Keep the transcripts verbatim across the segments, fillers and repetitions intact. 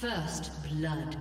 First blood.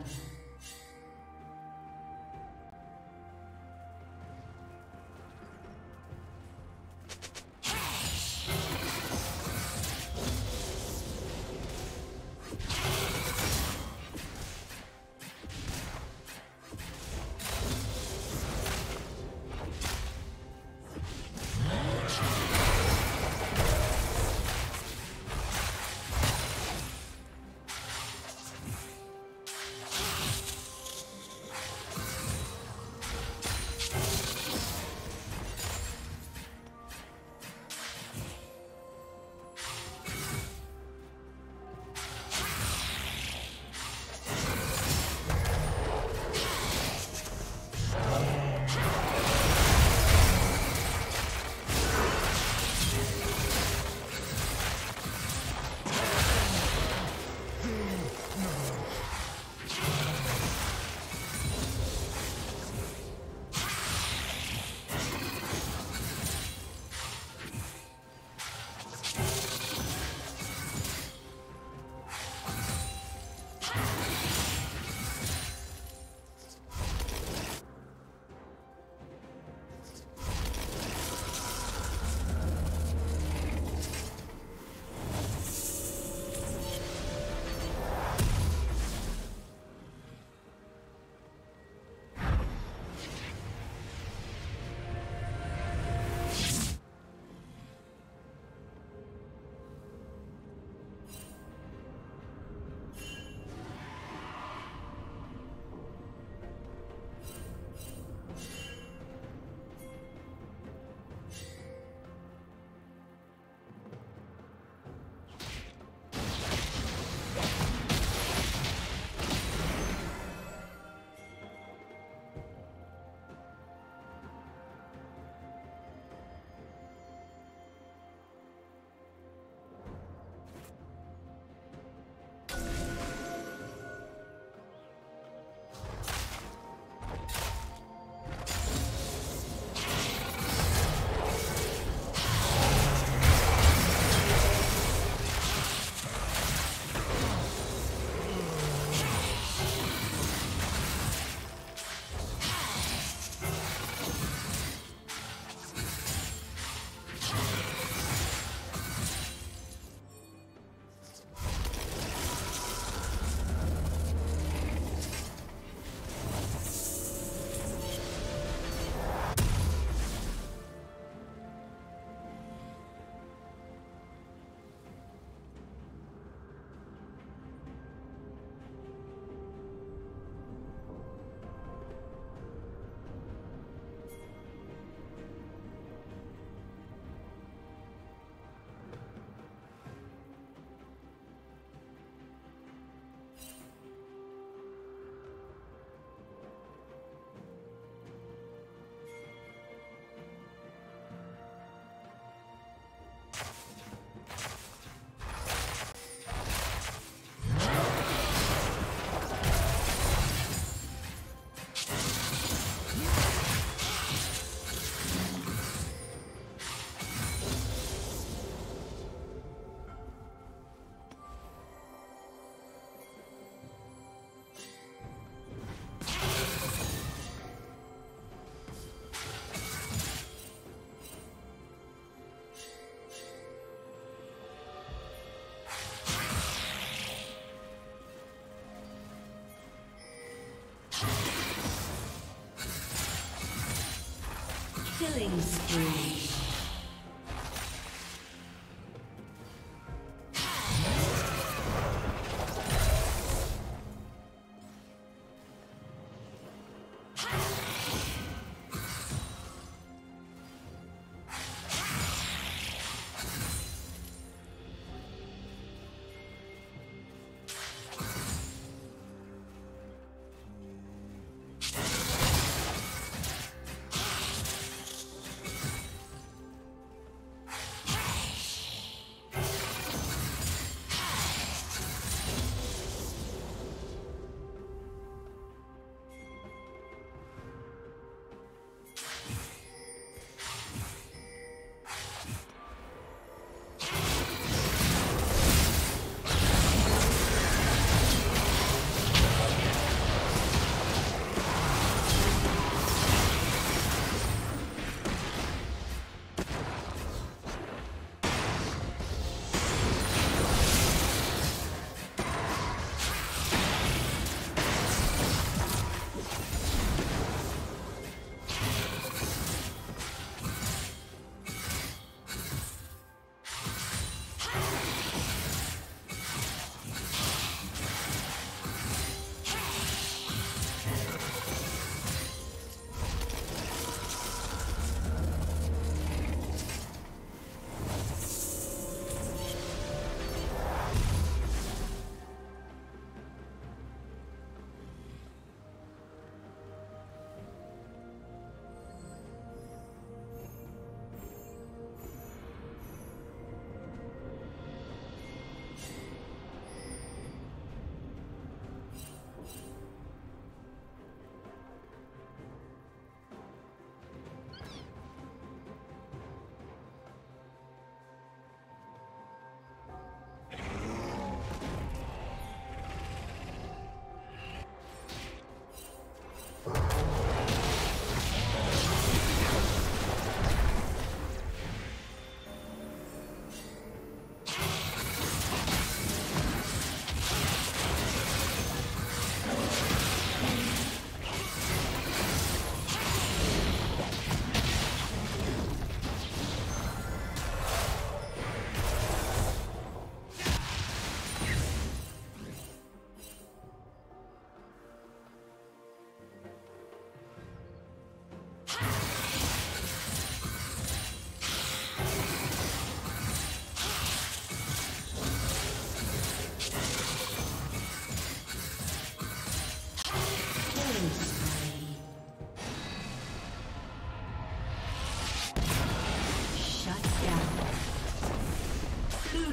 Killing spree.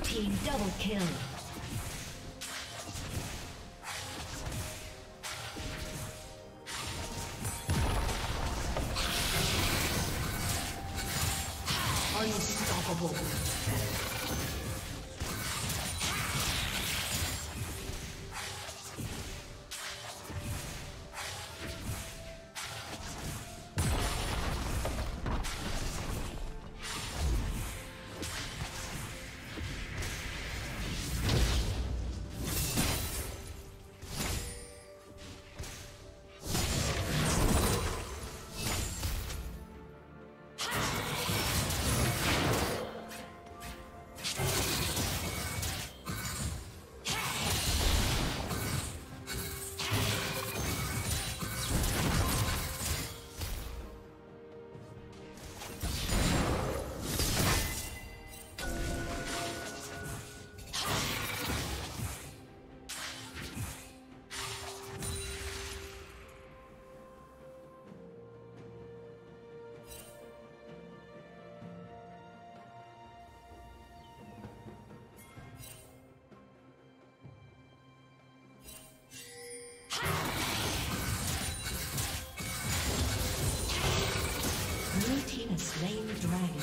Team double kill. Unstoppable. Slain the dragon.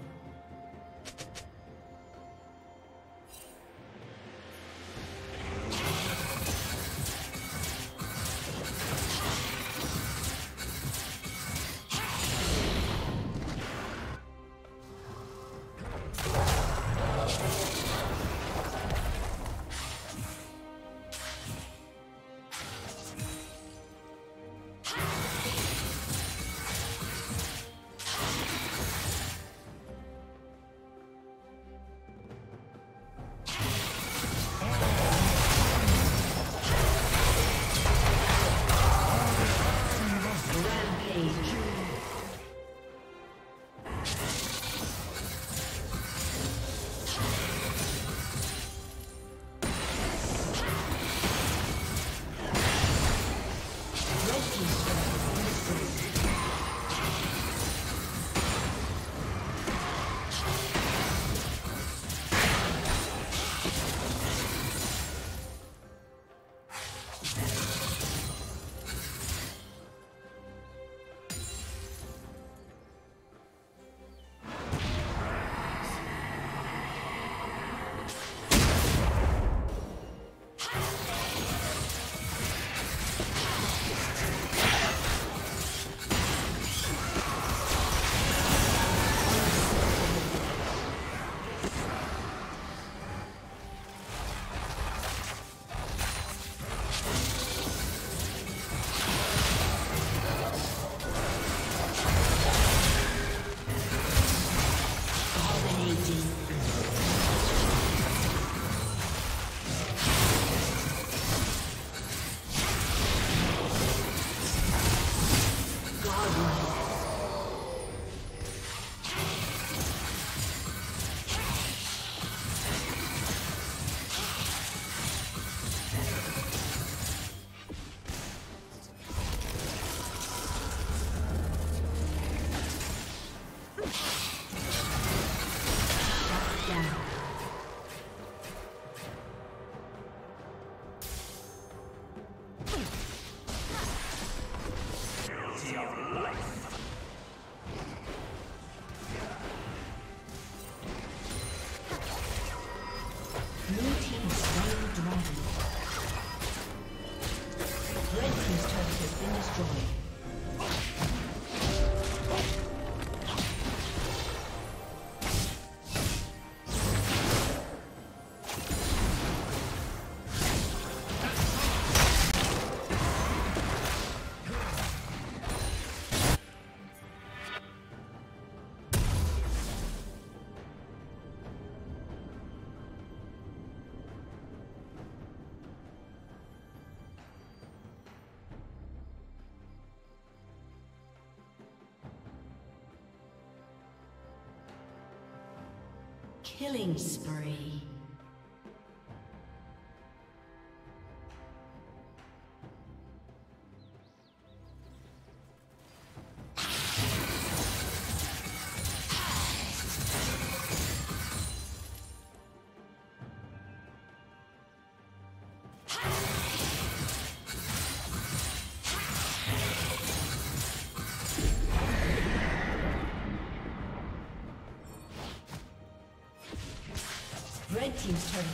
Dragon. Red team's turret has been destroyed. Killing spree. Red team's turret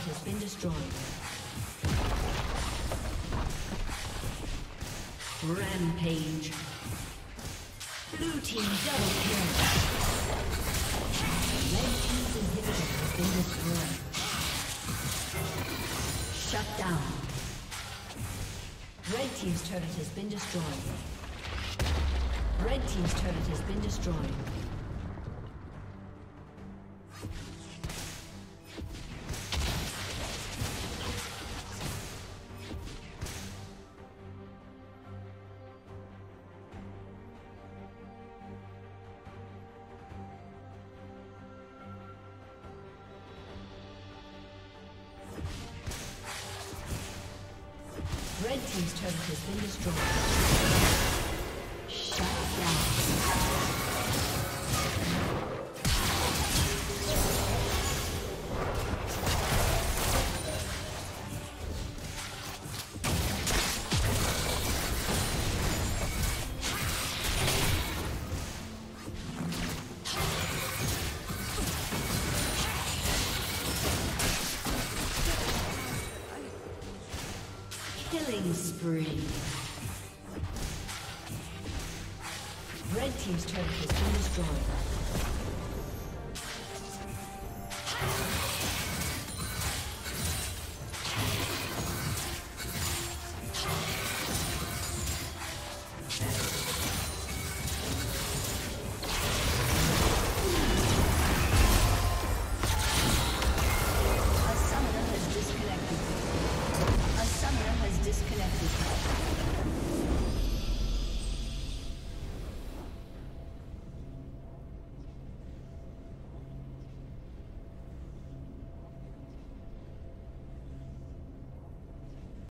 has been destroyed. Rampage. Blue team double kill. Red team's inhibitor has been destroyed. Shut down. Red team's turret has been destroyed. Red team's turret has been destroyed. Red team's turret has been destroyed. Shut down. Spree. Red team's turret has been destroyed.